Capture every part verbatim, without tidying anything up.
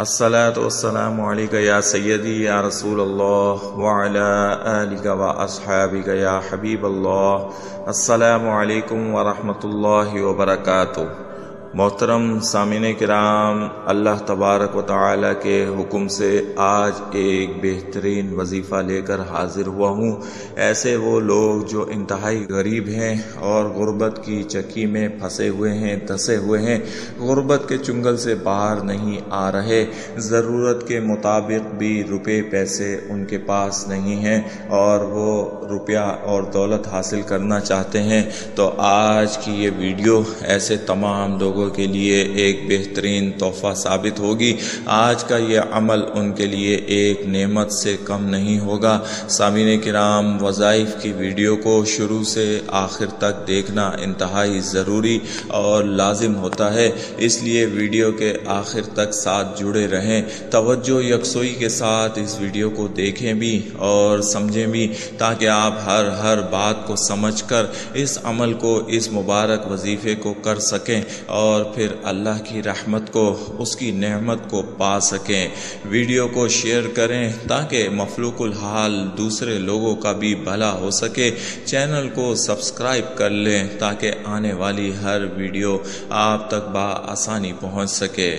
अस्सलातु वस्सलामु अलैका या सय्यदी या रसूल अल्लाह व अला आलिका व अस्हाबिका या हबीब अल्लाह। अस्सलामु अलैकुम व रहमतुल्लाहि व बरकातुहू। मोहतरम सामीने किराम, अल्लाह तबारक व तआला के हुक्म से आज एक बेहतरीन वजीफ़ा लेकर हाज़िर हुआ हूँ। ऐसे वो लोग जो इंतहाई गरीब हैं और गुर्बत की चक्की में फंसे हुए हैं, धसे हुए हैं, गुर्बत के चुंगल से बाहर नहीं आ रहे, ज़रूरत के मुताबिक भी रुपये पैसे उनके पास नहीं हैं और वो रुपया और दौलत हासिल करना चाहते हैं। तो आज की ये वीडियो ऐसे तमाम लोगों के लिए एक बेहतरीन तोहफा साबित होगी। आज का ये अमल उनके लिए एक नेमत से कम नहीं होगा। सामीने किराम, वज़ाइफ की वीडियो को शुरू से आखिर तक देखना इंतहाई ज़रूरी और लाजिम होता है, इसलिए वीडियो के आखिर तक साथ जुड़े रहें। तवज्जो यकसोई के साथ इस वीडियो को देखें भी और समझें भी, ताकि आप हर हर बात को समझकर इस अमल को, इस मुबारक वजीफ़े को कर सकें और फिर अल्लाह की रहमत को, उसकी नेमत को पा सकें। वीडियो को शेयर करें ताकि मफलूकुल हाल दूसरे लोगों का भी भला हो सके। चैनल को सब्सक्राइब कर लें ताकि आने वाली हर वीडियो आप तक बआसानी पहुंच सके।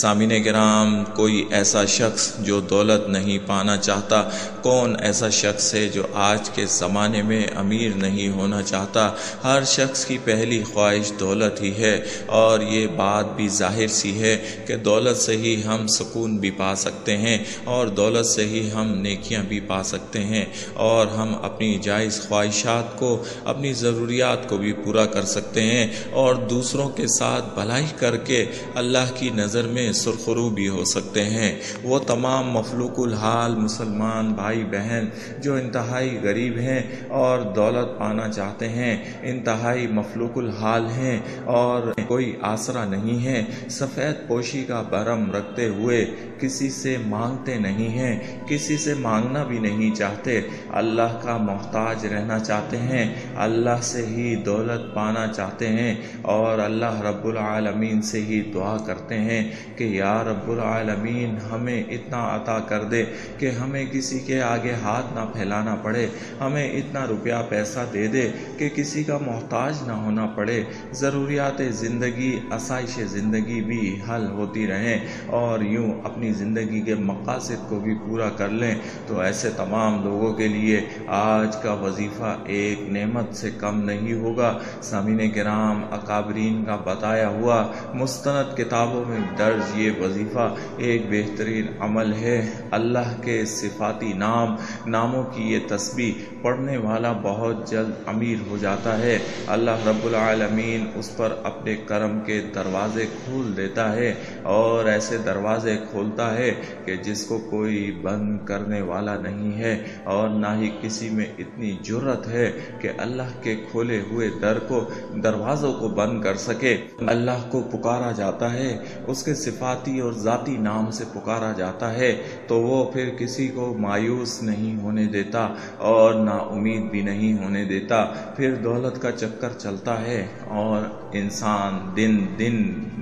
सामीने किराम, कोई ऐसा शख्स जो दौलत नहीं पाना चाहता, कौन ऐसा शख्स है जो आज के ज़माने में अमीर नहीं होना चाहता? हर शख्स की पहली ख्वाहिश दौलत ही है और और ये बात भी जाहिर सी है कि दौलत से ही हम सुकून भी पा सकते हैं और दौलत से ही हम नेकियां भी पा सकते हैं और हम अपनी जायज़ ख्वाहिशात को, अपनी ज़रूरियात को भी पूरा कर सकते हैं और दूसरों के साथ भलाई करके अल्लाह की नज़र में सुरखरू भी हो सकते हैं। वो तमाम मफलूकुल हाल मुसलमान भाई बहन जो इंतहाई गरीब हैं और दौलत पाना चाहते हैं, इंतहाई मफलूकुल हाल हैं और कोई आसरा नहीं है, सफ़ेद पोशी का भरम रखते हुए किसी से मांगते नहीं हैं, किसी से मांगना भी नहीं चाहते, अल्लाह का मोहताज रहना चाहते हैं, अल्लाह से ही दौलत पाना चाहते हैं और अल्लाह रब्बुल आलमीन से ही दुआ करते हैं कि या रब्बुल आलमीन हमें इतना अता कर दे कि हमें किसी के आगे हाथ ना फैलाना पड़े, हमें इतना रुपया पैसा दे दे कि किसी का मोहताज ना होना पड़े, ज़रूरियात ज़िंदगी, आसाइश ज़िंदगी भी हल होती रहें और यूँ अपनी ज़िंदगी के मकासद को भी पूरा कर लें। तो ऐसे तमाम लोगों के लिए आज का वजीफ़ा एक नेमत से कम नहीं होगा। सामीने किराम, अकाबरीन का बताया हुआ मुस्तनद किताबों में दर्ज ये वजीफ़ा एक बेहतरीन अमल है। अल्लाह के सिफाती नाम, नामों की ये तस्बीह पढ़ने वाला बहुत जल्द अमीर हो जाता है। अल्लाह रब्बुल आलमीन उस पर अपने करम के दरवाज़े खोल देता है और ऐसे दरवाज़े खोलता है कि जिसको कोई बंद करने वाला नहीं है और ना ही किसी में इतनी जुर्रत है कि अल्लाह के खोले हुए दर को, दरवाज़ों को बंद कर सके। अल्लाह को पुकारा जाता है, उसके सिफाती और ज़ाती नाम से पुकारा जाता है तो वो फिर किसी को मायूस नहीं होने देता और नाउमीद भी नहीं होने देता। फिर दौलत का चक्कर चलता है और इंसान दिन दिन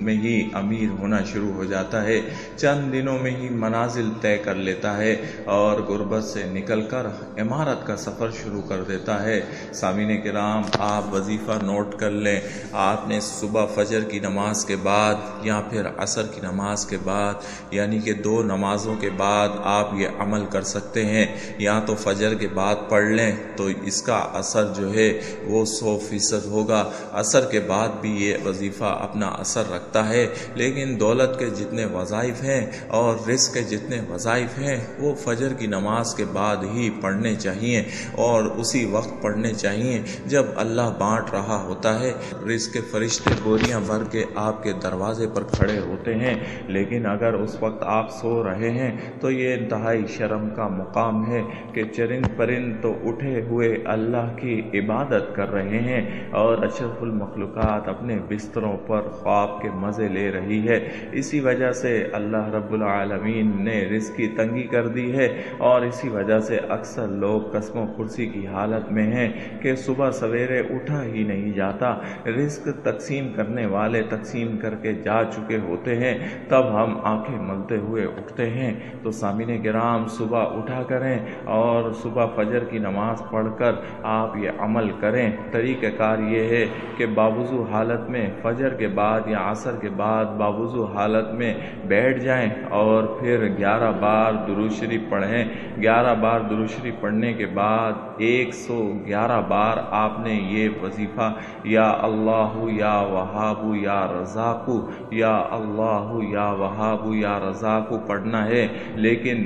में ही अमीर होना शुरू हो जाता है, चंद दिनों में ही मनाजिल तय कर लेता है और गुर्बत से निकलकर इमारत का सफ़र शुरू कर देता है। सामीने किराम, आप वजीफ़ा नोट कर लें। आपने सुबह फजर की नमाज के बाद या फिर असर की नमाज के बाद, यानी कि दो नमाजों के बाद आप ये अमल कर सकते हैं। या तो फजर के बाद पढ़ लें तो इसका असर जो है वो सौ फीसद होगा। असर के बाद भी ये वजीफ़ा अपना असर रखता है, लेकिन दौलत के जितने वज़ाइफ़ हैं और रिस्क के जितने वज़ाइफ़ हैं वो फजर की नमाज के बाद ही पढ़ने चाहिए और उसी वक्त पढ़ने चाहिए जब अल्लाह बाँट रहा होता है। रिस्क के फरिश्ते बोरियां भर के आपके दरवाजे पर खड़े होते हैं, लेकिन अगर उस वक्त आप सो रहे हैं तो ये इंतहाई शर्म का मुकाम है कि चरिंद परिंद तो उठे हुए अल्लाह की इबादत कर रहे हैं और अशरफुल मखलूक़ात अपने बिस्तरों पर ख्वाब के मज़े ले रही है। इसी वजह से अल्लाह रब्बुल आलमीन ने रिज़्क़ की तंगी कर दी है और इसी वजह से अक्सर लोग कसम कुर्सी की हालत में हैं कि सुबह सवेरे उठा ही नहीं जाता। रिज़्क़ तकसीम करने वाले तकसीम करके जा चुके होते हैं, तब हम आंखें मलते हुए उठते हैं। तो सामीने किराम, सुबह उठा करें और सुबह फजर की नमाज़ पढ़कर आप ये अमल करें। तरीक़ाकार ये है कि बावजू हालत में फजर के बाद या असर के बाद बावजू हालत में बैठ जाएं और फिर ग्यारह बार दुरूद शरीफ पढ़ें। ग्यारह बार दुरूद शरीफ पढ़ने के बाद एक सौ ग्यारह बार आपने ये वजीफ़ा या अल्लाहु या वहाबु या रज़ाकु, या अल्लाहु या वहाबु या रज़ाकु पढ़ना है। लेकिन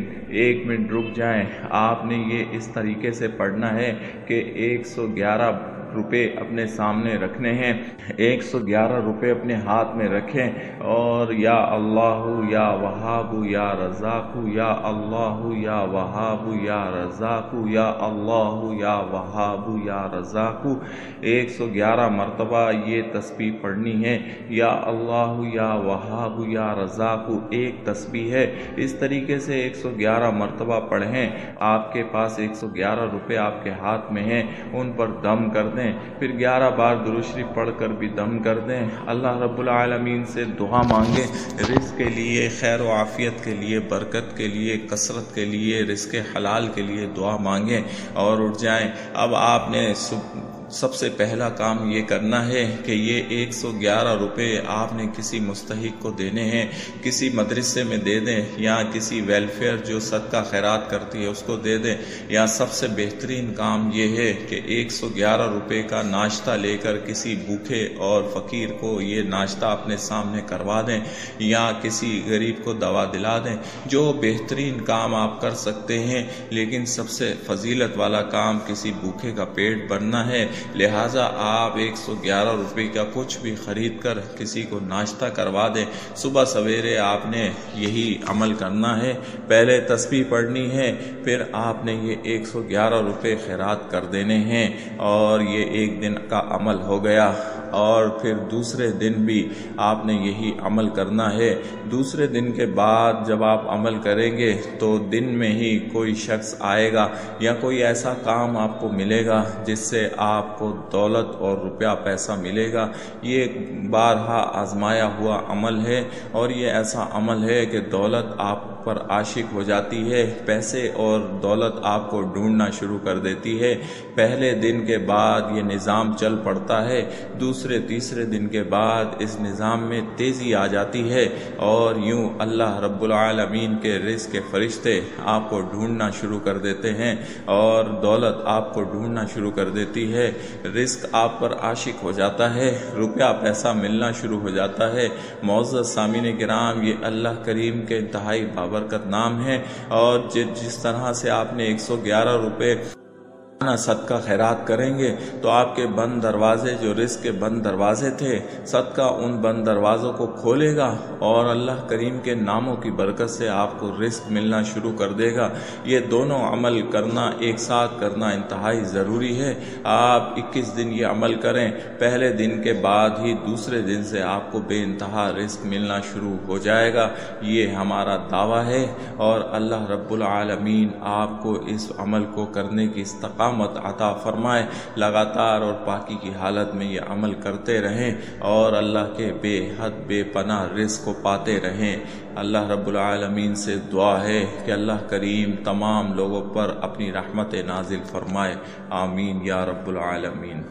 एक मिनट रुक जाएं, आपने ये इस तरीके से पढ़ना है कि एक सौ ग्यारह रुपये अपने सामने रखने हैं, एक सौ ग्यारह रुपये अपने हाथ में रखें और या अल्लाहु या वहाबु या रज़ाकु, या अल्लाहु या वहाबु या रज़ाकु, या अल्लाहु या वहाबु या रज़ाकु एक सौ ग्यारह मरतबा ये तस्बीह पढ़नी है। या अल्लाहु या वहाबु या रज़ाकु एक तस्बीह है। इस तरीके से एक सौ ग्यारह मरतबा पढ़ें। आपके पास एक सौ ग्यारह रुपये आपके हाथ में हैं, उन पर दम कर दें, फिर ग्यारह बार दुरूद शरीफ पढ़ कर भी दम कर दें। अल्लाह रब्बुल आलमीन से दुआ मांगें, रिज़्क़ के लिए, खैर व आफ़ियत के लिए, बरकत के लिए, कसरत के लिए, रिज़्क़ हलाल के लिए दुआ मांगें और उठ जाएं। अब आपने सबसे पहला काम ये करना है कि ये एक सौ ग्यारह रुपये आपने किसी मुस्तहिक को देने हैं। किसी मदरसे में दे दें या किसी वेलफेयर जो सदका खैरात करती है उसको दे दें। या सबसे बेहतरीन काम ये है कि एक सौ ग्यारह रुपये का नाश्ता लेकर किसी भूखे और फ़कीर को ये नाश्ता अपने सामने करवा दें या किसी गरीब को दवा दिला दें। जो बेहतरीन काम आप कर सकते हैं, लेकिन सबसे फजीलत वाला काम किसी भूखे का पेट भरना है। लिहाजा आप एक सौ ग्यारह रुपये का कुछ भी ख़रीद कर किसी को नाश्ता करवा दें। सुबह सवेरे आपने यही अमल करना है, पहले तस्बीह पढ़नी है, फिर आपने ये एक सौ ग्यारह रुपये खैरात कर देने हैं और ये एक दिन का अमल हो गया। और फिर दूसरे दिन भी आपने यही अमल करना है। दूसरे दिन के बाद जब आप अमल करेंगे तो दिन में ही कोई शख्स आएगा या कोई ऐसा काम आपको मिलेगा जिससे आपको दौलत और रुपया पैसा मिलेगा। ये बारहा आजमाया हुआ अमल है और ये ऐसा अमल है कि दौलत आप पर आशिक हो जाती है, पैसे और दौलत आपको ढूंढना शुरू कर देती है। पहले दिन के बाद ये निज़ाम चल पड़ता है, दूसरे तीसरे दिन के बाद इस निज़ाम में तेज़ी आ जाती है और यूँ अल्लाह रब्बुल आलमीन के रिज़्क़ के फरिश्ते आपको ढूंढना शुरू कर देते हैं और दौलत आपको ढूंढना शुरू कर देती है। रिज़्क़ आप पर आशिक हो जाता है, रुपया पैसा मिलना शुरू हो जाता है। मौजूद सामीने किराम, ये अल्लाह करीम के इंतहाई बरकत नाम है। और जिस तरह से आपने एक सौ ग्यारह रुपये सदका खैरात करेंगे तो आपके बंद दरवाजे, जो रिज़्क़ के बंद दरवाजे थे, सदका उन बंद दरवाज़ों को खोलेगा और अल्लाह करीम के नामों की बरकत से आपको रिज़्क़ मिलना शुरू कर देगा। ये दोनों अमल करना, एक साथ करना इंतहाई ज़रूरी है। आप इक्कीस दिन ये अमल करें, पहले दिन के बाद ही दूसरे दिन से आपको बेइंतहा रिज़्क़ मिलना शुरू हो जाएगा। ये हमारा दावा है और अल्लाह रब्बुल आलमीन आपको इस अमल को करने की इस्तक़ामत मत अता फरमाए। लगातार और पाकी की हालत में ये अमल करते रहें और अल्लाह के बेहद बेपनाह रिज़्क़ को पाते रहें। अल्लाह रब्बुल आलमीन से दुआ है कि अल्लाह करीम तमाम लोगों पर अपनी रहमत नाजिल फरमाए। आमीन या रब्बुल आलमीन।